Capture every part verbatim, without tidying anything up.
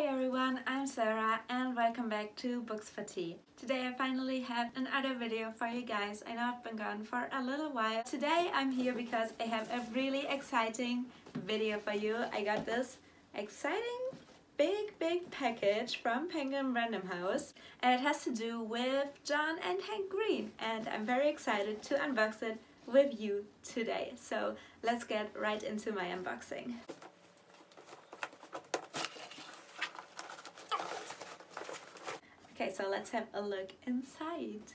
Hi everyone, I'm Sarah and welcome back to Books for Tea. Today I finally have another video for you guys. I know I've been gone for a little while. Today I'm here because I have a really exciting video for you. I got this exciting big big package from Penguin Random House and it has to do with John and Hank Green, and I'm very excited to unbox it with you today. So let's get right into my unboxing. Okay, so let's have a look inside.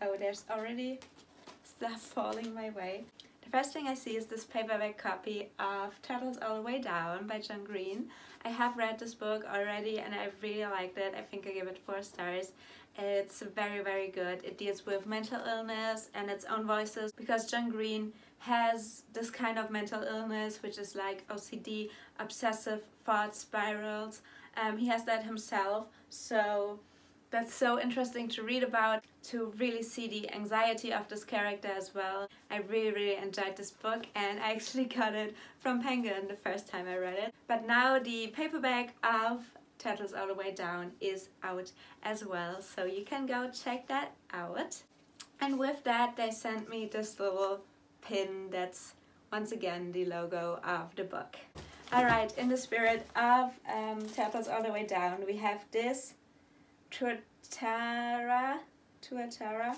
Oh, there's already stuff falling my way. The first thing I see is this paperback copy of Turtles All the Way Down by John Green. I have read this book already and I really liked it. I think I gave it four stars. It's very, very good. It deals with mental illness and its own voices, because John Green has this kind of mental illness, which is like O C D, obsessive thought spirals. Um, he has that himself, so that's so interesting to read about, to really see the anxiety of this character as well. I really, really enjoyed this book, and I actually got it from Penguin the first time I read it. But now the paperback of Turtles All the Way Down is out as well, so you can go check that out. And with that, they sent me this little pin that's once again the logo of the book. Alright, in the spirit of um, Turtles All the Way Down, we have this tuatara, tuatara,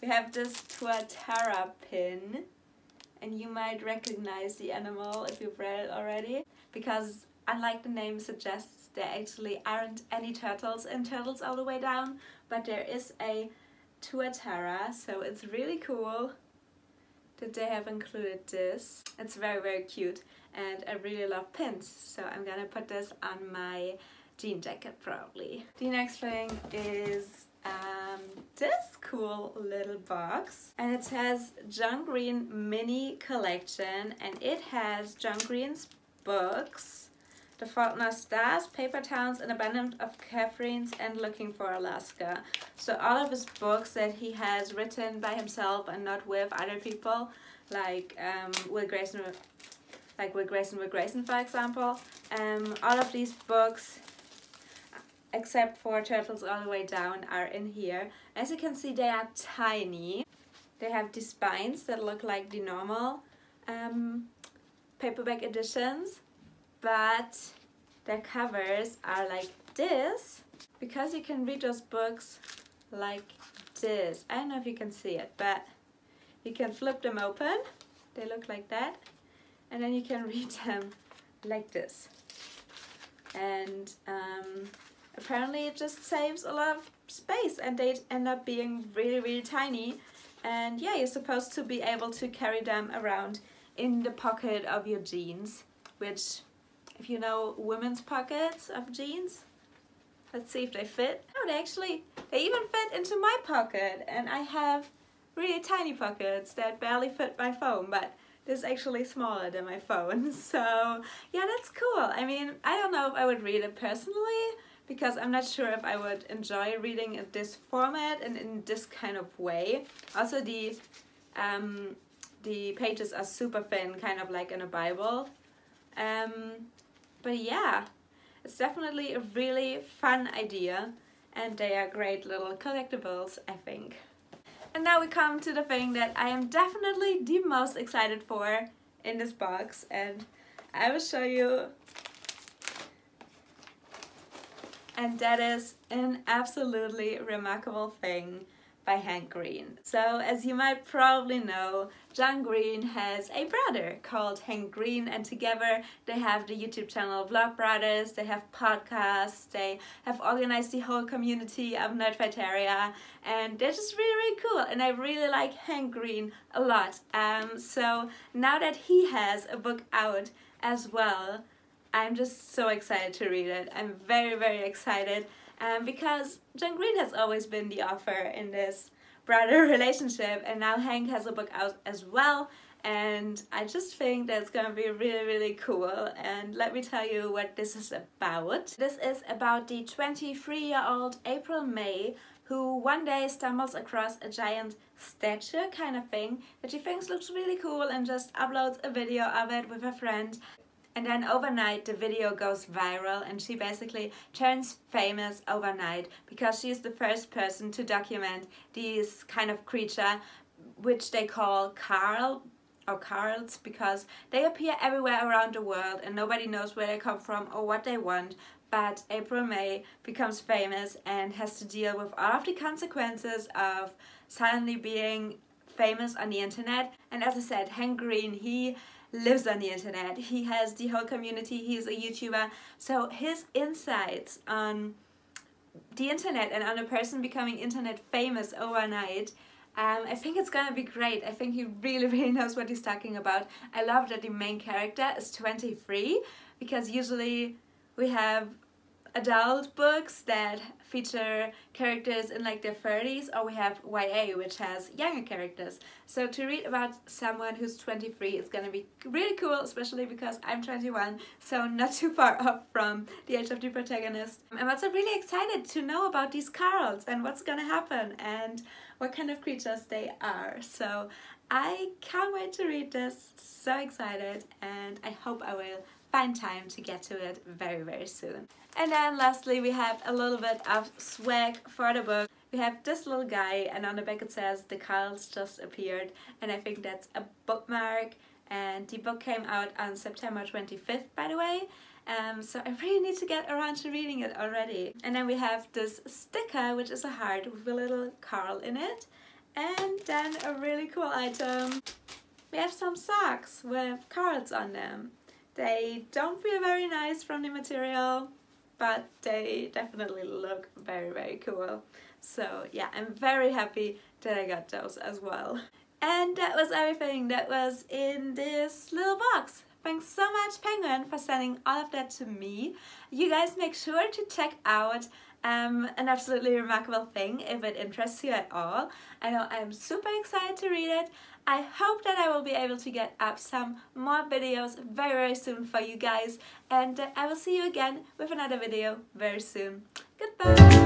we have this tuatara pin, and you might recognize the animal if you've read it already, because unlike the name suggests, there actually aren't any turtles in Turtles All the Way Down, but there is a tuatara, so it's really cool that they have included this. It's very, very cute, and I really love pins, so I'm gonna put this on my jean jacket probably. The next thing is um, this cool little box, and it says John Green Mini Collection, and it has John Green's books, The Fault in Our Stars, Paper Towns, An Abundance of Catherines, and Looking for Alaska. So all of his books that he has written by himself and not with other people, like um, Will Grayson, like Will Grayson, Will Grayson, for example. Um, all of these books, except for Turtles All the Way Down, are in here. As you can see, they are tiny. They have the spines that look like the normal um, paperback editions, but their covers are like this, because you can read those books like this. I don't know if you can see it, but you can flip them open, they look like that, and then you can read them like this. And um, apparently it just saves a lot of space, and they end up being really, really tiny. And yeah, you're supposed to be able to carry them around in the pocket of your jeans, which, if you know women's pockets of jeans, let's see if they fit. Oh, they actually, they even fit into my pocket, and I have really tiny pockets that barely fit my phone, but this is actually smaller than my phone, so yeah, that's cool. I mean, I don't know if I would read it personally, because I'm not sure if I would enjoy reading in this format and in this kind of way. Also, the, um, the pages are super thin, kind of like in a Bible. Um, But yeah, it's definitely a really fun idea, and they are great little collectibles, I think. And now we come to the thing that I am definitely the most excited for in this box, and I will show you. And that is An Absolutely Remarkable Thing by Hank Green. So, as you might probably know, John Green has a brother called Hank Green, and together they have the YouTube channel Vlogbrothers, they have podcasts, they have organized the whole community of Nerdfighteria, and they're just really, really cool, and I really like Hank Green a lot. Um, so now that he has a book out as well, I'm just so excited to read it. I'm very, very excited. Um, because John Green has always been the author in this brother relationship, and now Hank has a book out as well, and I just think that's gonna be really, really cool. And let me tell you what this is about. This is about the twenty-three-year-old April May, who one day stumbles across a giant statue kind of thing that she thinks looks really cool and just uploads a video of it with her friend. And then overnight the video goes viral and she basically turns famous overnight because she is the first person to document this kind of creature, which they call Carl or Carls, because they appear everywhere around the world and nobody knows where they come from or what they want. But April May becomes famous and has to deal with all of the consequences of suddenly being famous on the internet. And as I said, Hank Green, he lives on the internet. He has the whole community, he's a YouTuber. So his insights on the internet and on a person becoming internet famous overnight, Um, I think it's gonna be great. I think he really, really knows what he's talking about. I love that the main character is twenty-three, because usually we have adult books that feature characters in like their thirties, or we have Y A, which has younger characters. So to read about someone who's twenty-three is gonna be really cool, especially because I'm twenty-one, so not too far off from the age of the protagonist. I'm also really excited to know about these Carls and what's gonna happen and what kind of creatures they are. So I can't wait to read this, so excited, and I hope I will find time to get to it very, very soon. And then lastly we have a little bit of swag for the book. We have this little guy and on the back it says the Carls just appeared, and I think that's a bookmark, and the book came out on September twenty-fifth, by the way, um, so I really need to get around to reading it already. And then we have this sticker, which is a heart with a little Carl in it, and then a really cool item. We have some socks with Carls on them. They don't feel very nice from the material, but they definitely look very, very cool. So yeah, I'm very happy that I got those as well. And that was everything that was in this little box. Thanks so much, Penguin, for sending all of that to me. You guys make sure to check out Um, An Absolutely Remarkable Thing if it interests you at all. I know I'm super excited to read it. I hope that I will be able to get up some more videos very, very soon for you guys, and uh, I will see you again with another video very soon. Goodbye!